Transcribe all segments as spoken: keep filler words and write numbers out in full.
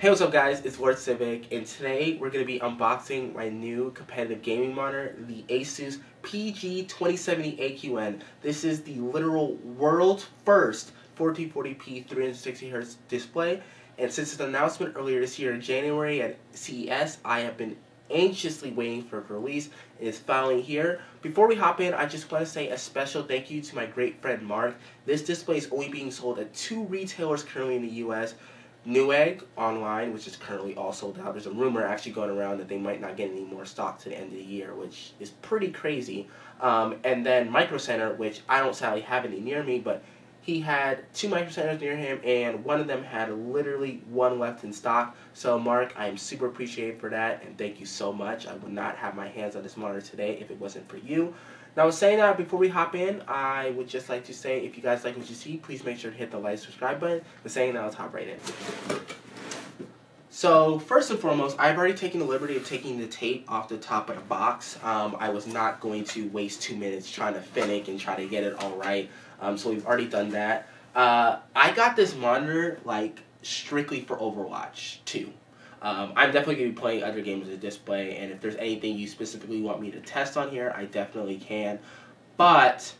Hey, what's up guys, it's Lord Civick, and today we're going to be unboxing my new competitive gaming monitor, the ASUS P G twenty seventy A Q N. This is the literal world's first fourteen forty p three hundred sixty hertz display, and since its announcement earlier this year in January at C E S, I have been anxiously waiting for a release, and it's finally here. Before we hop in, I just want to say a special thank you to my great friend Mark. This display is only being sold at two retailers currently in the U S, Newegg online, which is currently all sold out. There's a rumor actually going around that they might not get any more stock to the end of the year, which is pretty crazy. Um, and then Micro Center, which I don't sadly have any near me, but he had two Micro Centers near him, and one of them had literally one left in stock. So Mark, I am super appreciative for that, and thank you so much. I would not have my hands on this monitor today if it wasn't for you. Now, I was saying that before we hop in, I would just like to say, if you guys like what you see, please make sure to hit the like, subscribe button. But saying that, I'll hop right in. So, first and foremost, I've already taken the liberty of taking the tape off the top of the box. Um, I was not going to waste two minutes trying to finick and try to get it all right. Um, so, we've already done that. Uh, I got this monitor, like, strictly for Overwatch two. Um, I'm definitely going to be playing other games as a display, and if there's anything you specifically want me to test on here, I definitely can. But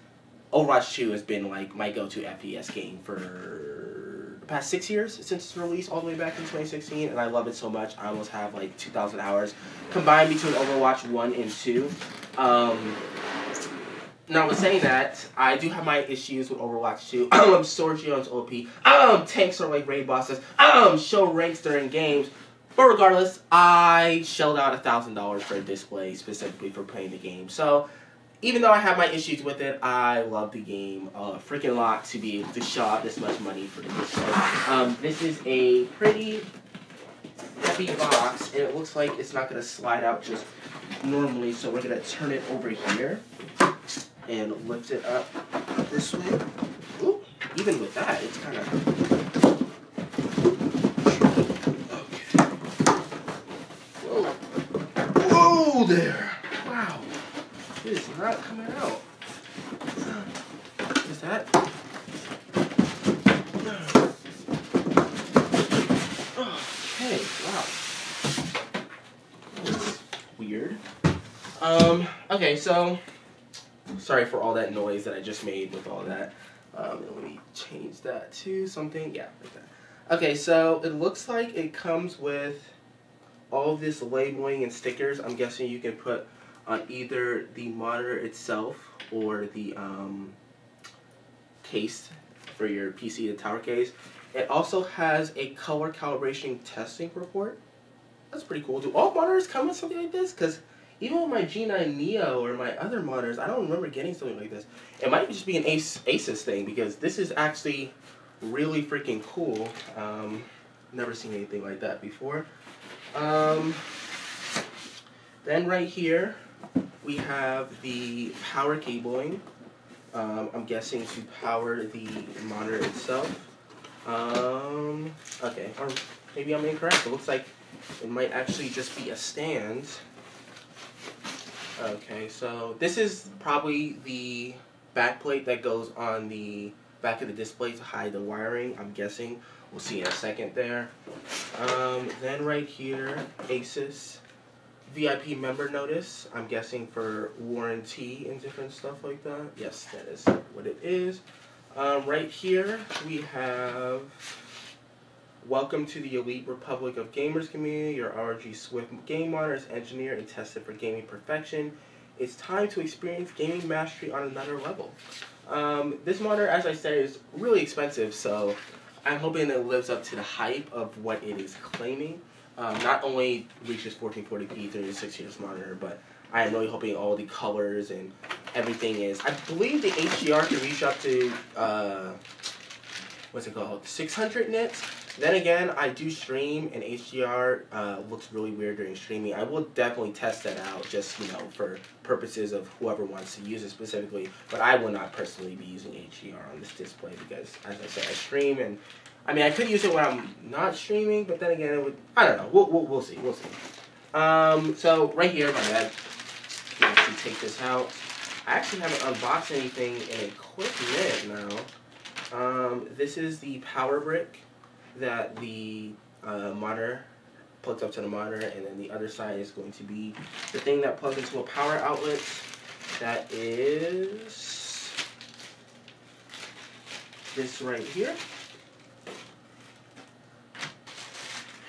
Overwatch two has been like my go-to F P S game for the past six years since its release, all the way back in twenty sixteen, and I love it so much. I almost have like two thousand hours combined between Overwatch one and two. Um, now, with saying that, I do have my issues with Overwatch two. I'm sword Geon's O P. Um, tanks are like raid bosses. Um, show ranks during games. But regardless, I shelled out one thousand dollars for a display specifically for playing the game. So, even though I have my issues with it, I love the game a freaking lot to be able to shell out this much money for the display. Um, this is a pretty heavy box, and it looks like it's not going to slide out just normally. So we're going to turn it over here and lift it up this way. Ooh, even with that, it's kind of... there. Wow. It is not coming out. Is that? Okay. Wow. That's weird. Um, okay, so sorry for all that noise that I just made with all that. Um, let me change that to something. Yeah, like that. Okay, so it looks like it comes with all of this labeling and stickers. I'm guessing you can put on either the monitor itself or the um, case for your P C, the tower case. It also has a color calibration testing report. That's pretty cool. Do all monitors come with something like this? Because even with my G nine Neo or my other monitors, I don't remember getting something like this. It might just be an ASUS thing, because this is actually really freaking cool. Um, never seen anything like that before. Um, then right here, we have the power cabling, um, I'm guessing to power the monitor itself. Um, okay, or maybe I'm incorrect. It looks like it might actually just be a stand. Okay, so this is probably the back plate that goes on the back of the display to hide the wiring, I'm guessing. We'll see in a second there. Um, then right here, ASUS V I P member notice. I'm guessing for warranty and different stuff like that. Yes, that is what it is. Um, right here, we have welcome to the elite republic of gamers community. Your R O G Swift game monitor is engineered and tested for gaming perfection. It's time to experience gaming mastery on another level. Um, this monitor, as I said, is really expensive, so I'm hoping it lives up to the hype of what it is claiming. Um, not only reaches fourteen forty p thirty-six hertz monitor, but I am really hoping all the colors and everything is. I believe the H D R can reach up to, uh, what's it called, six hundred nits. Then again, I do stream, and H D R uh, looks really weird during streaming. I will definitely test that out, just, you know, for purposes of whoever wants to use it specifically. But I will not personally be using H D R on this display because, as I said, I stream, and I mean, I could use it when I'm not streaming, but then again, it would, I don't know. We'll, we'll, we'll see. We'll see. Um, so, right here, my bad. Let's take this out. I actually haven't unboxed anything in a quick minute now. Um, this is the power brick that the uh, monitor, plugged up to the monitor, and then the other side is going to be the thing that plugs into a power outlet. That is this right here.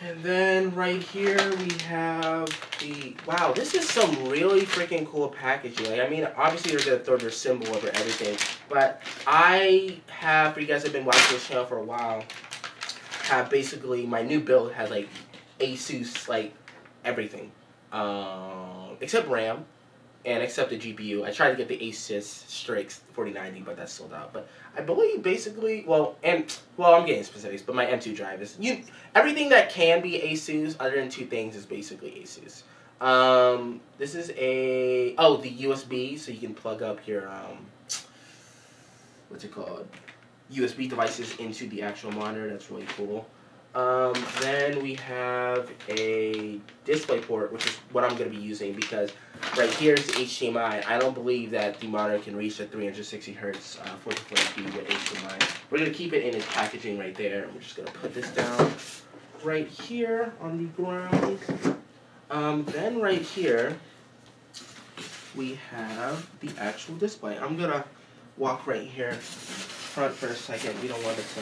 And then right here we have the, wow, this is some really freaking cool packaging. Like, I mean, obviously they're going to throw their symbol over everything, but I have, for you guys that have been watching this channel for a while, have basically, my new build has like ASUS, like everything, um, except RAM and except the G P U. I tried to get the ASUS Strix forty ninety, but that's sold out. But I believe basically, well, and well, I'm getting specifics, but my M two drive is, you, everything that can be ASUS other than two things is basically ASUS. Um, this is a, oh, the U S B, so you can plug up your, um, what's it called, U S B devices into the actual monitor. That's really cool. Um, then we have a display port, which is what I'm going to be using, because right here is the H D M I. I don't believe that the monitor can reach the three hundred sixty hertz uh, four K with H D M I. We're going to keep it in its packaging right there. We're just going to put this down right here on the ground. Um, then right here, we have the actual display. I'm going to walk right here front for a second. We don't want it to... to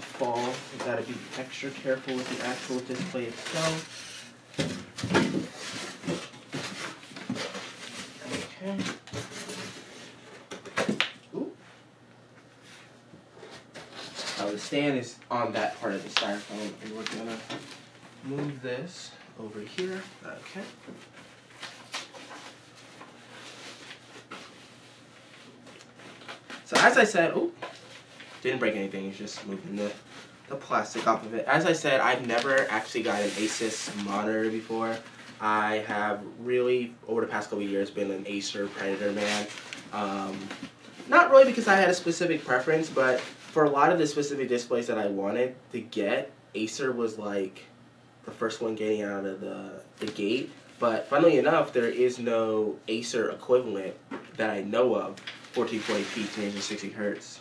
fall. You gotta be extra careful with the actual display itself. Okay. Ooh. Now the stand is on that part of the styrofoam, and we're gonna move this over here. Okay. So as I said, oh. Didn't break anything, it's just moving the, the plastic off of it. As I said, I've never actually got an ASUS monitor before. I have really, over the past couple of years, been an Acer Predator man. Um, not really because I had a specific preference, but for a lot of the specific displays that I wanted to get, Acer was like the first one getting out of the, the gate. But funnily enough, there is no Acer equivalent that I know of, fourteen forty p, three hundred sixty hertz.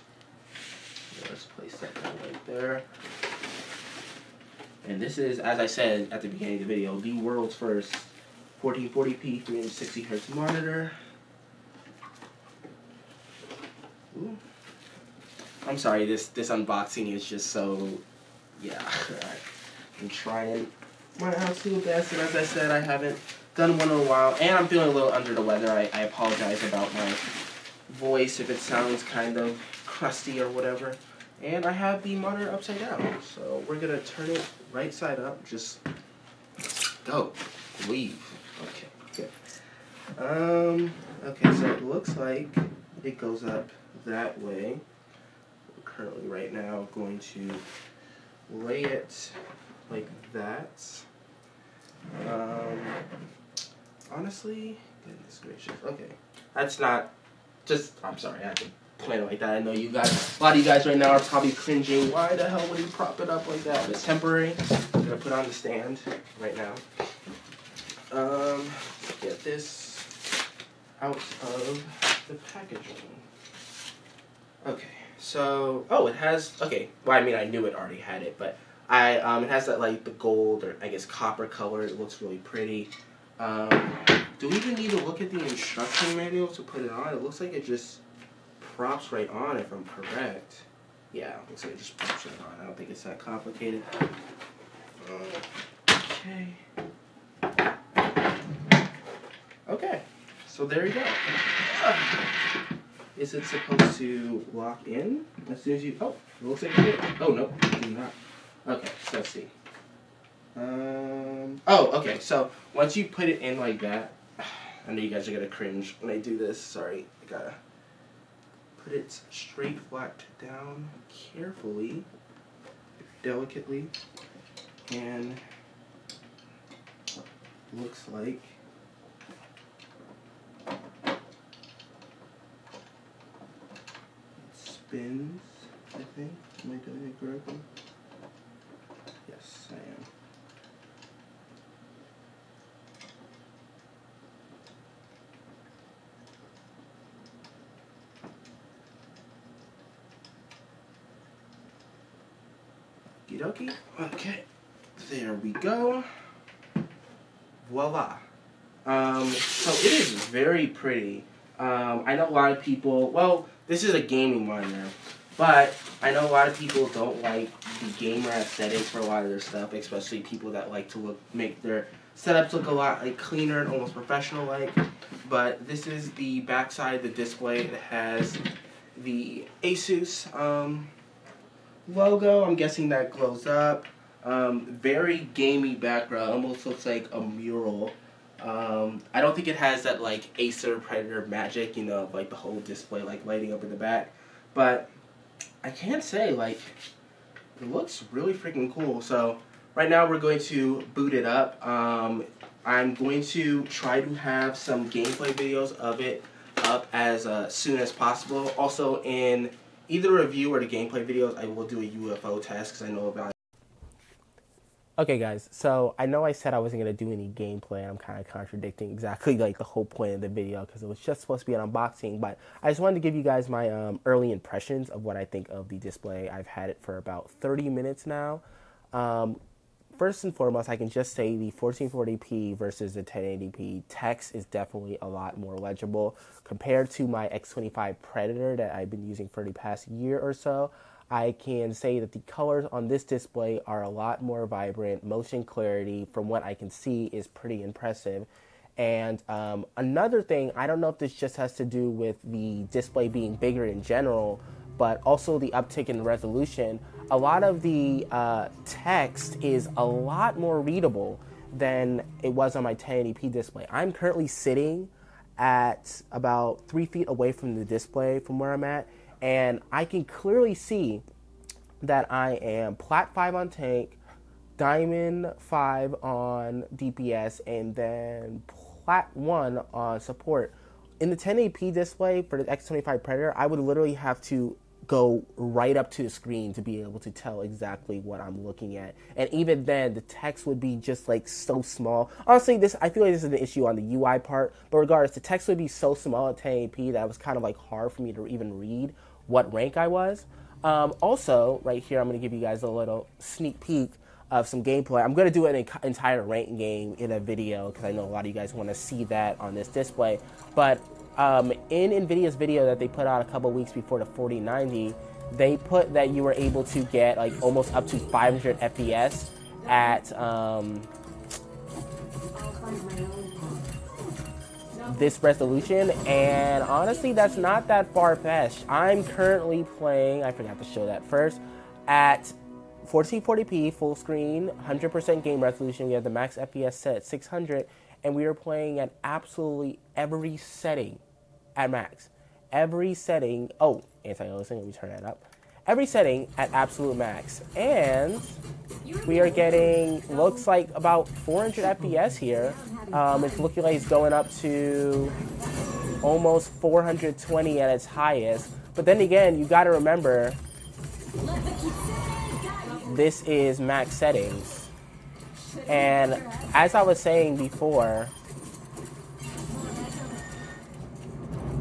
Let's place that down right there. And this is, as I said at the beginning of the video, the world's first fourteen forty p three hundred sixty hertz monitor. Ooh. I'm sorry, this this unboxing is just so, yeah. Right. I'm trying my absolute best, and as I said, I haven't done one in a while, and I'm feeling a little under the weather. I, I apologize about my voice if it sounds kind of crusty or whatever. And I have the monitor upside down, so we're gonna turn it right side up. Just go, leave. Okay, good. Um, okay, so it looks like it goes up that way. We're currently right now going to lay it like that. Um, honestly, goodness gracious. Okay, that's not. Just, I'm sorry, I had to play it like that. I know you guys, a lot of you guys right now are probably cringing. Why the hell would he prop it up like that? But it's temporary. I'm going to put on the stand right now. Um, get this out of the packaging. Okay, so, oh, it has, okay. Well, I mean, I knew it already had it, but I, um, it has that, like, the gold or, I guess, copper color. It looks really pretty. Um... Do we even need to look at the instruction manual to put it on? It looks like it just props right on, if I'm correct. Yeah, it looks like it just props right on. I don't think it's that complicated. Uh, okay. Okay. So there you go. Is it supposed to lock in as soon as you... Oh, it looks like it did. Oh, no, it did not. Okay, so let's see. Um, oh, okay. So once you put it in like that... I know you guys are going to cringe when I do this. Sorry. I got to put it straight flat down carefully, delicately, and looks like it spins, I think. Am I doing it correctly? Yes, I am. Okay. There we go. Voila. Um, so it is very pretty. Um, I know a lot of people, well, this is a gaming monitor, but I know a lot of people don't like the gamer aesthetic for a lot of their stuff, especially people that like to look, make their setups look a lot like cleaner and almost professional-like. But this is the back side of the display. It has the ASUS um, logo. I'm guessing that glows up. Um, very gamey background. Almost looks like a mural. Um, I don't think it has that like Acer Predator magic, you know, like the whole display like lighting up in the back. But I can say like it looks really freaking cool. So right now we're going to boot it up. Um, I'm going to try to have some gameplay videos of it up as uh, soon as possible. Also in either review or the gameplay videos, I will do a U F O test because I know about it. Okay guys, so I know I said I wasn't going to do any gameplay, and I'm kind of contradicting exactly like the whole point of the video because it was just supposed to be an unboxing, but I just wanted to give you guys my um, early impressions of what I think of the display. I've had it for about thirty minutes now. Um, first and foremost, I can just say the fourteen forty p versus the ten eighty p text is definitely a lot more legible. Compared to my X twenty-five Predator that I've been using for the past year or so, I can say that the colors on this display are a lot more vibrant. Motion clarity, from what I can see, is pretty impressive. And um, another thing, I don't know if this just has to do with the display being bigger in general, but also the uptick in resolution. A lot of the uh, text is a lot more readable than it was on my ten eighty p display. I'm currently sitting at about three feet away from the display from where I'm at, and I can clearly see that I am plat five on tank, diamond five on D P S, and then plat one on support. In the ten eighty p display for the X twenty-five Predator, I would literally have to go right up to the screen to be able to tell exactly what I'm looking at. And even then, the text would be just like so small. Honestly, this I feel like this is an issue on the U I part, but regardless, the text would be so small at ten eighty p that it was kind of like hard for me to even read what rank I was. Um, also, right here, I'm going to give you guys a little sneak peek of some gameplay. I'm going to do an entire rank game in a video because I know a lot of you guys want to see that on this display. But um, in NVIDIa's video that they put out a couple weeks before the forty ninety, they put that you were able to get like almost up to five hundred F P S at um, this resolution, and honestly, that's not that far-fetched. I'm currently playing, I forgot to show that first, at fourteen forty p full screen, one hundred percent game resolution. We have the max F P S set at six hundred, and we are playing at absolutely every setting at max. Every setting, oh, anti-aliasing, let me turn that up. Every setting at absolute max, and we are getting, looks like about four hundred F P S here. Um, it's looking like it's going up to almost four hundred twenty at its highest, but then again, you gotta remember, this is max settings, and as I was saying before,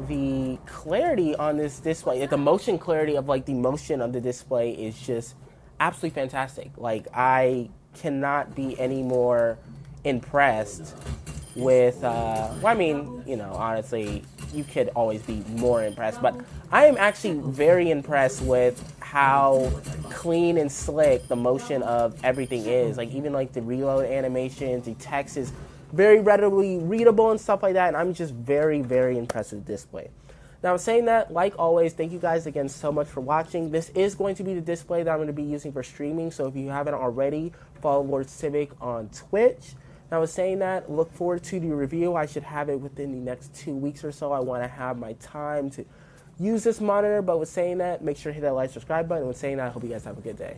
the clarity on this display, the motion clarity of like the motion of the display is just absolutely fantastic. Like, I cannot be any more impressed with, uh, well, I mean, you know, honestly, you could always be more impressed, but I am actually very impressed with how clean and slick the motion of everything is. Like, even like the reload animations, the text is very readily readable and stuff like that, and I'm just very, very impressed with the display. Now, saying that, like always, thank you guys again so much for watching. This is going to be the display that I'm going to be using for streaming, so if you haven't already, follow lord civick on Twitch. I was saying that, look forward to the review. I should have it within the next two weeks or so. I want to have my time to use this monitor, but with saying that, make sure to hit that like, subscribe button. With saying that, I hope you guys have a good day.